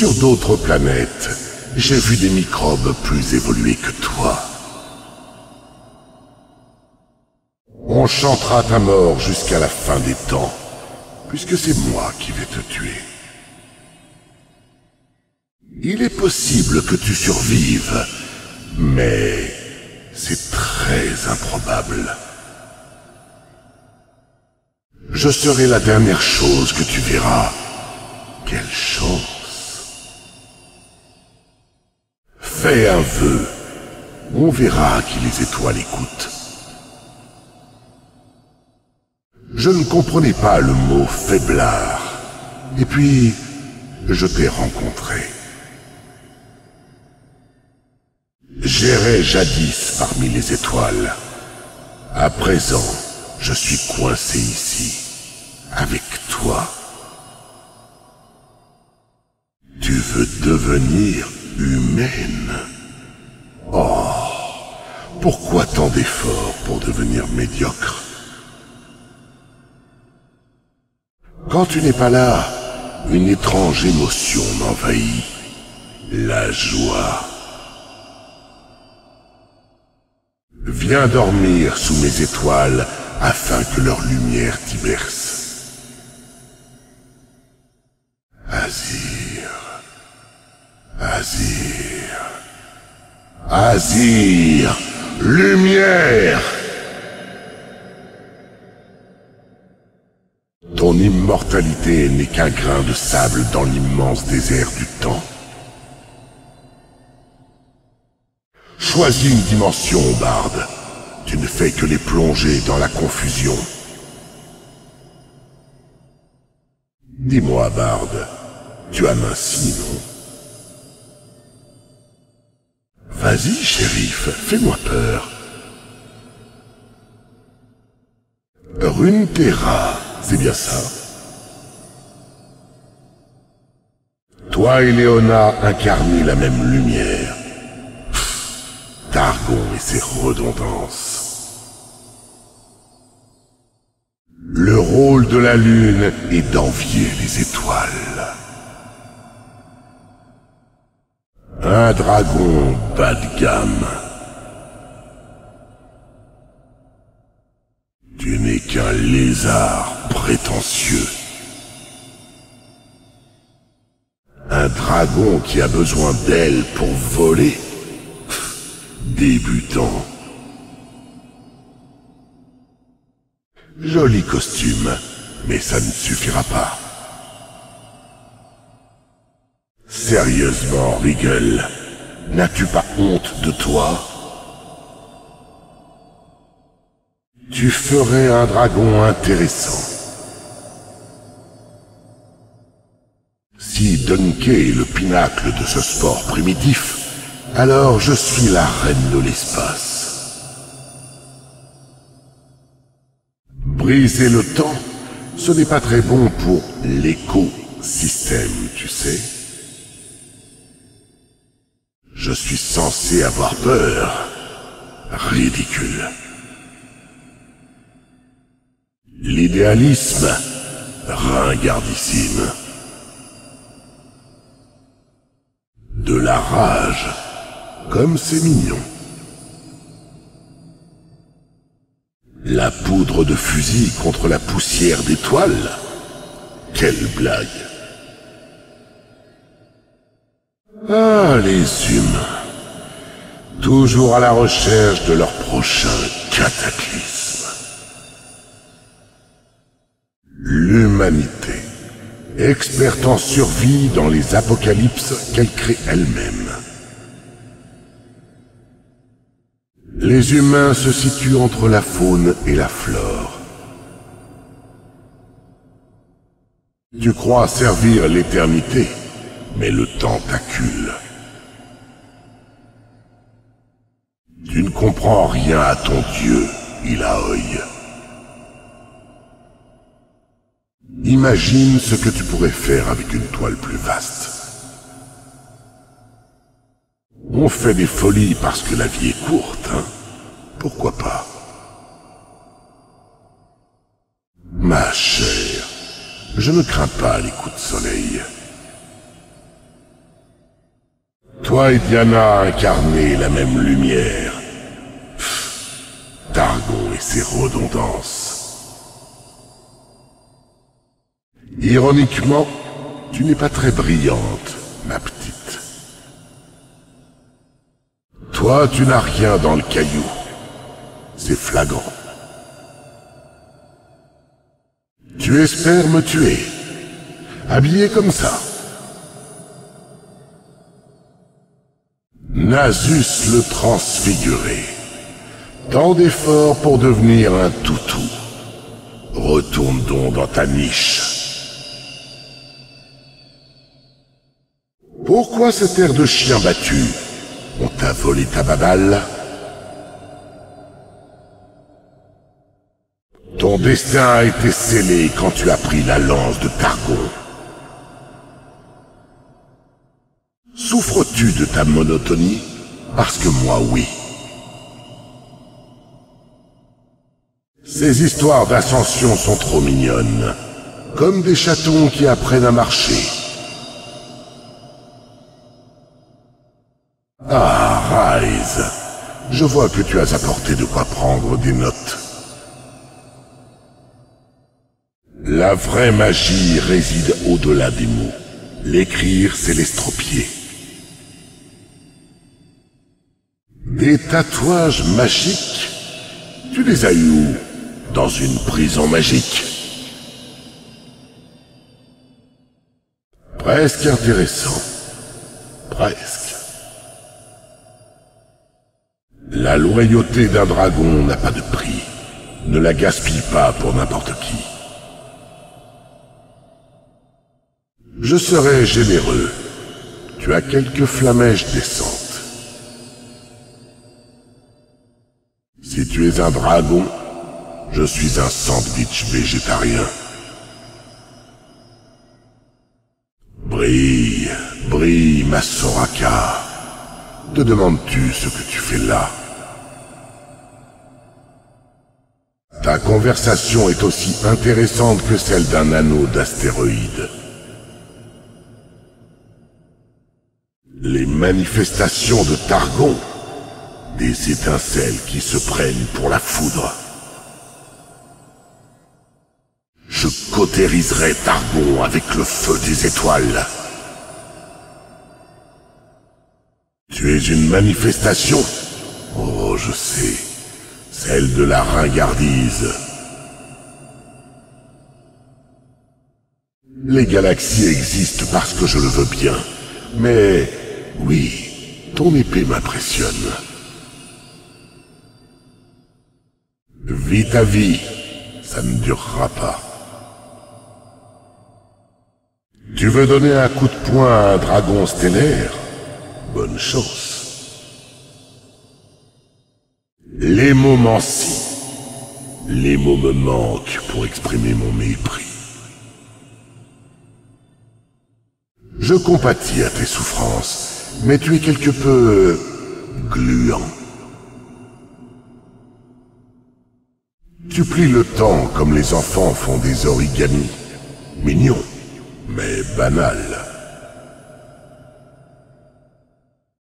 Sur d'autres planètes, j'ai vu des microbes plus évolués que toi. On chantera ta mort jusqu'à la fin des temps, puisque c'est moi qui vais te tuer. Il est possible que tu survives, mais c'est très improbable. Je serai la dernière chose que tu verras. Quelle chance! Fais un vœu, on verra qui les étoiles écoutent. Je ne comprenais pas le mot faiblard, et puis je t'ai rencontré. J'errais jadis parmi les étoiles. À présent, je suis coincé ici, avec toi. Tu veux devenir humaine? Oh, pourquoi tant d'efforts pour devenir médiocre? Quand tu n'es pas là, une étrange émotion m'envahit. La joie. Viens dormir sous mes étoiles, afin que leur lumière t'y berce. Azir. Azir. Azir. Lumière! Ton immortalité n'est qu'un grain de sable dans l'immense désert du temps. Choisis une dimension, Bard. Tu ne fais que les plonger dans la confusion. Dis-moi, Bard, tu as minci, non? Vas-y, shérif, fais-moi peur. Runeterra, c'est bien ça. Toi et Léona incarnez la même lumière. Targon et ses redondances. Le rôle de la lune est d'envier les étoiles. Un dragon bas de gamme. Tu n'es qu'un lézard prétentieux. Un dragon qui a besoin d'ailes pour voler. Débutant. Joli costume, mais ça ne suffira pas. Sérieusement, Rigel, n'as-tu pas honte de toi? Tu ferais un dragon intéressant. Si Dunkey est le pinacle de ce sport primitif, alors je suis la reine de l'espace. Briser le temps, ce n'est pas très bon pour l'écosystème, tu sais. Je suis censé avoir peur. Ridicule. L'idéalisme, ringardissime. De la rage. Comme c'est mignon. La poudre de fusil contre la poussière d'étoiles. Quelle blague. Ah, les humains. Toujours à la recherche de leur prochain cataclysme. L'humanité, experte en survie dans les apocalypses qu'elle crée elle-même. Les humains se situent entre la faune et la flore. Tu crois servir l'éternité, mais le temps t'accule. Tu ne comprends rien à ton Dieu, Ilaoi. Imagine ce que tu pourrais faire avec une toile plus vaste. On fait des folies parce que la vie est courte, hein? Pourquoi pas? Ma chère, je ne crains pas les coups de soleil. Toi et Diana incarnez la même lumière. Targon et ses redondances. Ironiquement, tu n'es pas très brillante, ma petite. Toi, tu n'as rien dans le caillou. C'est flagrant. Tu espères me tuer, habillé comme ça. Nasus le transfiguré. Tant d'efforts pour devenir un toutou. Retourne donc dans ta niche. Pourquoi cette air de chien battu? On t'a volé ta baballe? Ton destin a été scellé quand tu as pris la lance de Targon. Souffres-tu de ta monotonie? Parce que moi, oui. Ces histoires d'ascension sont trop mignonnes. Comme des chatons qui apprennent à marcher. Ah, Rise. Je vois que tu as apporté de quoi prendre des notes. La vraie magie réside au-delà des mots. L'écrire, c'est l'estropier. Des tatouages magiques? Tu les as eus où? Dans une prison magique? Presque intéressant. Presque. La loyauté d'un dragon n'a pas de prix. Ne la gaspille pas pour n'importe qui. Je serai généreux. Tu as quelques flamèches décentes. Si tu es un dragon, je suis un sandwich végétarien. Brille, brille, Masoraka. Te demandes-tu ce que tu fais là? Ta conversation est aussi intéressante que celle d'un anneau d'astéroïdes. Les manifestations de Targon, des étincelles qui se prennent pour la foudre. Je cautériserai Targon avec le feu des étoiles. Tu es une manifestation? Oh, je sais, celle de la ringardise. Les galaxies existent parce que je le veux bien, mais... oui, ton épée m'impressionne. Vis ta vie, ça ne durera pas. Tu veux donner un coup de poing à un dragon stellaire? Bonne chance. Les mots m'ensient. Les mots me manquent pour exprimer mon mépris. Je compatis à tes souffrances. Mais tu es quelque peu... gluant. Tu plies le temps comme les enfants font des origamis. Mignon, mais banal.